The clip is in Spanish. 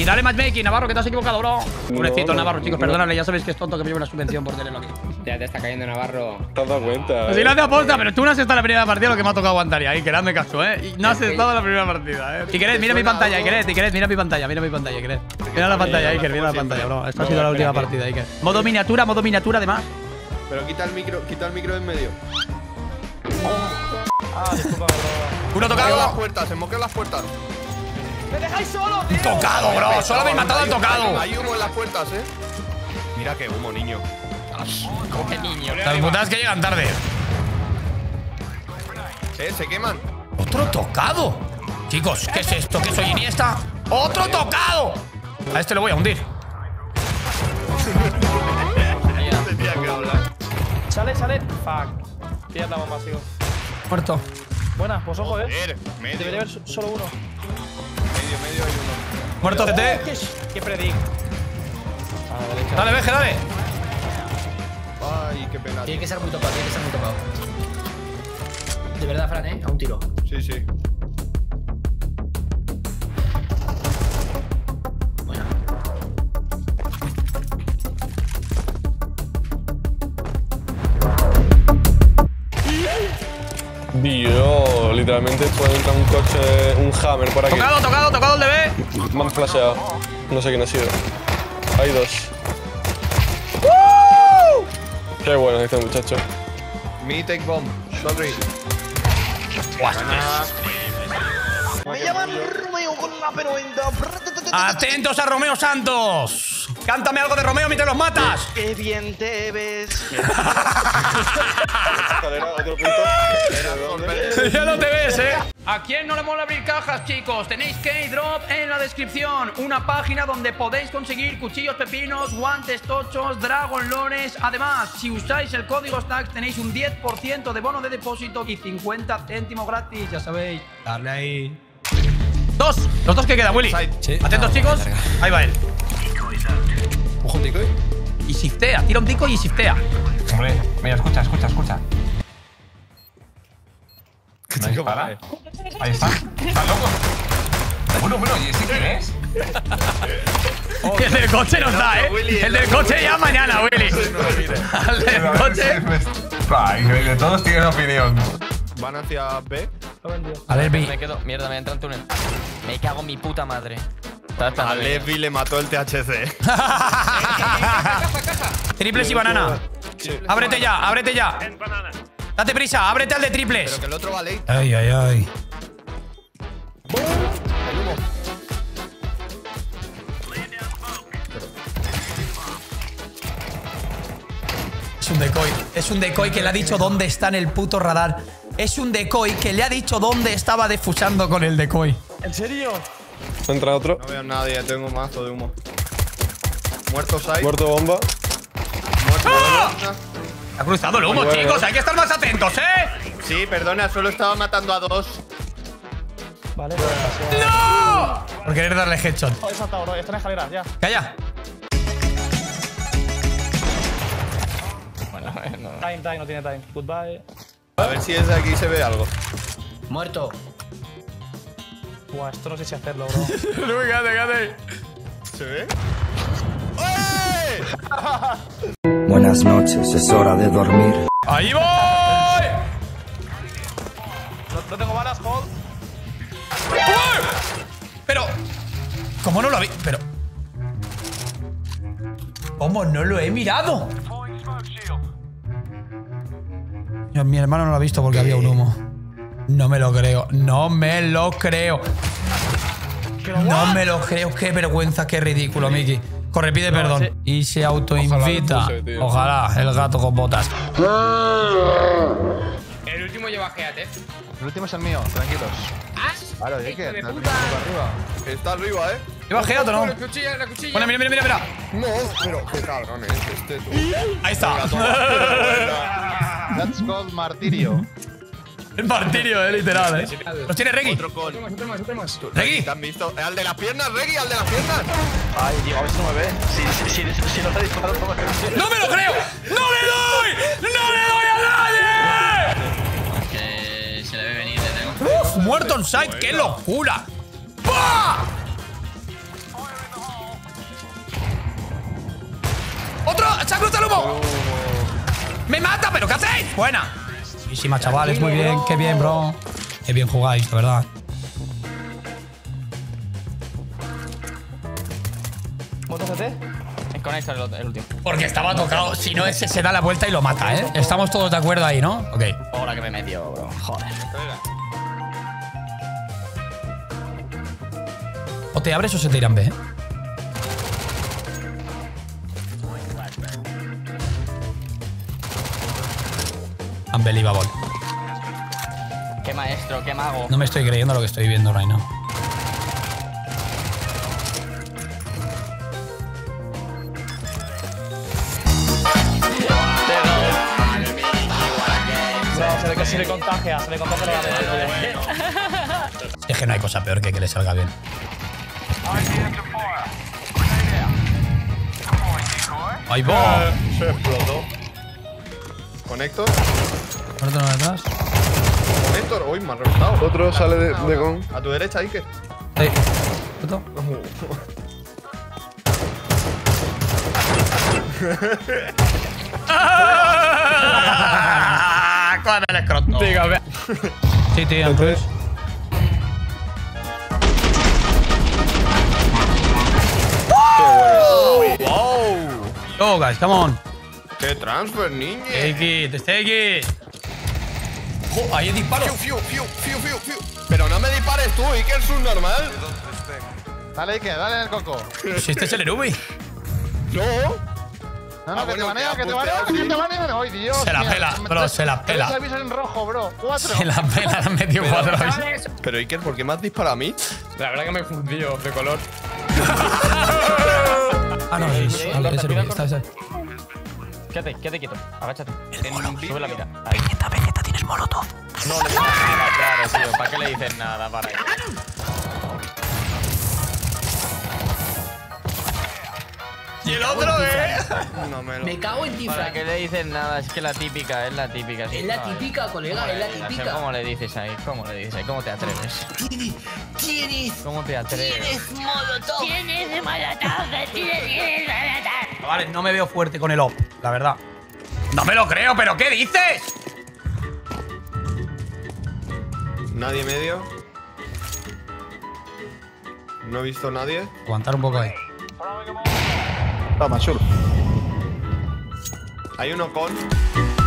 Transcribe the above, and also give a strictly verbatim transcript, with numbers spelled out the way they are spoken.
Y dale matchmaking, Navarro, que te has equivocado, bro. Pobrecito, no, Navarro, no, chicos, no. Perdónale, ya sabéis que es tonto, que me llevo una subvención por tenerlo aquí. Ya te está cayendo, Navarro. Te has dado cuenta. Pues eh, si lo hace aposta, eh. pero tú no has estado en la primera partida, lo que me ha tocado aguantar ahí, que dame caso, eh. No has estado en la primera partida, eh. Si querés, mira mi pantalla, Iker, si querés, mira mi pantalla, mira mi pantalla, Iker. Mira la pantalla, Iker, mira la pantalla, bro. Esta ha sido la última partida, Iker. Modo miniatura, modo miniatura, además. Pero quita el micro, quita el micro en medio. Ah, disculpa, bro. Uno tocado. Las puertas, se moquean las puertas. ¡Me dejáis solo, tío! ¡Tocado, bro! ¡Solo habéis matado al tocado! Hay humo en las puertas, eh. Mira qué humo, niño. ¿Cómo que niño? Las putas que llegan tarde. Eh, se queman. ¡Otro tocado! Chicos, ¿qué es esto? ¿Qué soy Iniesta? ¡Otro tocado! A este lo voy a hundir. Sale, sale. Fuck. Tira la bomba, tío. Muerto. Buena, pues ojo, eh. Debería haber solo uno. Medio hay uno. Muerto C T. Oh, qué predic. Ah, dale, veje, dale. Ay, qué pena. Tiene que ser muy topado, tiene que ser muy topado. De verdad, Fran, eh. A un tiro. Sí, sí. Bueno. Dios, literalmente fue entrar un coche, un hammer por aquí. Tocado, tocado, tocado el D B. Me han flasheado. No sé quién ha sido. Hay dos. ¡Woo! Qué bueno este muchacho. Me take bomb. Sorry. Me llaman Romeo con la P noventa. Atentos a Romeo Santos. Cántame algo de Romeo mientras los matas. Qué bien te ves. Ya no te ves, eh. ¿A quién no le mola abrir cajas, chicos? Tenéis key-drop en la descripción. Una página donde podéis conseguir cuchillos, pepinos, guantes, tochos, dragon lores. Además, si usáis el código Stacks tenéis un diez por ciento de bono de depósito y cincuenta céntimos gratis. Ya sabéis, darle ahí. Dos, los dos que queda, Willy. Sí. Atentos, chicos. Ahí va él. ¿Ojo un decoy? Y shiftea, tira un decoy y shiftea. Hombre, mira, escucha, escucha, escucha. ¿Qué te dispara? Ahí está. ¿Estás loco? Bueno, bueno, ¿y ese quién es? El del coche nos da, ¿eh? El del coche ya mañana, Willy. El del coche. Increíble, todos tienen opinión. ¿Van hacia B? A ver, B. Me quedo. Mierda, me entra en túnel. Me cago en mi puta madre. A Levi le mató el T H C. Triples y banana. Ábrete ya, ábrete ya. Date prisa, ábrete al de triples. Pero que el otro va late. Ay, ay, ay. Es un decoy. Es un decoy que le ha dicho dónde está en el puto radar. Es un decoy que le ha dicho dónde estaba defusando con el decoy. ¿En serio? Entra otro. No veo a nadie, tengo un mazo de humo. Muerto Sai. Muerto bomba. Muerto ¡Ah! bomba. Ha cruzado el humo, bueno, chicos. Bueno. Hay que estar más atentos, ¿eh? Sí, perdona, solo estaba matando a dos. Vale. ¡No! Por querer darle headshot. Oh, he saltado, bro. Está en escalera, ya. ¡Calla! Bueno, no. Time, time, no tiene time. Goodbye. A ver si desde aquí se ve algo. Muerto. Buah, esto no sé si hacerlo, bro. No, quédate, quédate. ¿Se ve? ¡Oye! Buenas noches, es hora de dormir. ¡Ahí voy! No, no tengo balas, hold. ¡Uy! Pero... ¿Cómo no lo habéis...? Pero... ¿Cómo no lo he mirado? Dios, mi hermano no lo ha visto porque ¿Qué? había un humo. No me lo creo, no me lo creo. No me lo creo, qué vergüenza, qué ridículo, Miki. Corre, pide perdón. Y se autoinvita. Ojalá, el gato con botas. El último lleva G A T. El último es el mío, tranquilos. Claro, es que está arriba. Está arriba, eh. ¿Lleva G A T o no? La cuchilla, la cuchilla. Bueno, mira, mira, mira, mira. No, pero qué cabrón es este. Ahí está. That's called martirio. El martirio, eh, literal, eh. Los tiene Reggie. Otro con. Otro más, otro más. Reggie. ¿Te han visto? Al de las piernas, Reggie, al de las piernas. Ay, Dios, a ver si no me ve. Si, si, si, si no lo disparo, no me lo ¡No me lo creo! ¡No le doy! ¡No le doy a nadie! Que se le ve venir, le tengo. ¡Uf! Muerto on site, qué locura. ¡Pah! ¡Me mata! ¿Pero qué hacéis? Buena. Buenísima, chavales. Muy bien. Qué bien, bro. Qué bien jugáis, de verdad. ¿Cuántos C T? Desconecta el, el último. Porque estaba tocado. Si no, ese se da la vuelta y lo mata, ¿eh? Estamos todos de acuerdo ahí, ¿no? Ok. Ahora que me metió, bro. Joder. O te abres o se te irán B, ¿eh? Unbelievable. Qué maestro, qué mago. No me estoy creyendo lo que estoy viendo right now. No, se ve que se le contagia, se le contagia la mano. Es que no hay cosa peor que que le salga bien. ¡Ahí va! Eh, se explotó. ¿Conector? ¿Conector atrás? ¿Conector? ¡Uy, me han reventado! Otro sale de, de con. ¿A tu derecha, Iker? Sí. ¿Puto? ¡Cógeme el escroto! Dígame. Sí, tío, entonces. Go, guys, come on. ¡Qué transfer, niñe! Take it, take it. Oh, ahí disparo. Fiu, fiu, fiu, fiu, fiu. Pero no me dispares tú, Iker, es un normal. Dale, Iker, dale en el coco. Si este es el Erubi. No. No, no, ah, que, bueno, te banea, que te banea, que te banea, que te banea. ¡Ay, Dios! Se la mía, pela, bro, se la pela. Se la en rojo, bro. Cuatro. Se la pela, han metido cuatro. Pero, Iker, ¿por qué me has disparado a mí? La verdad que me he fundido de color. Ah, no, es, es, es el está, está. Quédate, quédate quieto, agáchate. El mono. Sube la mira. Vegeta, Vegeta, tienes molotov. No, no, claro, tío, ¿para qué le dices nada? Para ahí. ¿Y el otro, eh? No me lo... Me cago en ti, Frank. ¿Para qué le dices nada? Es que la típica, es la típica. Es la típica, colega, es la típica. ¿Cómo le dices ahí? ¿Cómo le dices ahí? ¿Cómo te atreves? ¿Tienes? ¿Cómo te atreves? ¿Tienes molotov? ¿Tienes molotov? ¿Tienes molotov? Vale, no me veo fuerte con el op, la verdad. No me lo creo, ¿pero qué dices? Nadie medio. No he visto a nadie. Aguantar un poco ahí. Toma, chulo. Hay uno con...